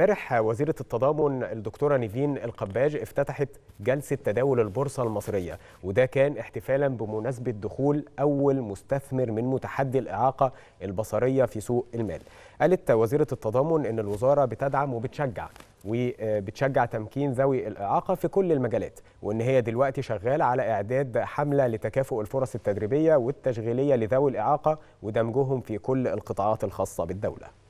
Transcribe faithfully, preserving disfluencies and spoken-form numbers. امبارح وزيرة التضامن الدكتورة نيفين القباج افتتحت جلسة تداول البورصة المصرية، وده كان احتفالا بمناسبة دخول أول مستثمر من متحدي الإعاقة البصرية في سوق المال. قالت وزيرة التضامن إن الوزارة بتدعم وبتشجع وبتشجع تمكين ذوي الإعاقة في كل المجالات، وإن هي دلوقتي شغالة على إعداد حملة لتكافؤ الفرص التدريبية والتشغيلية لذوي الإعاقة ودمجهم في كل القطاعات الخاصة بالدولة.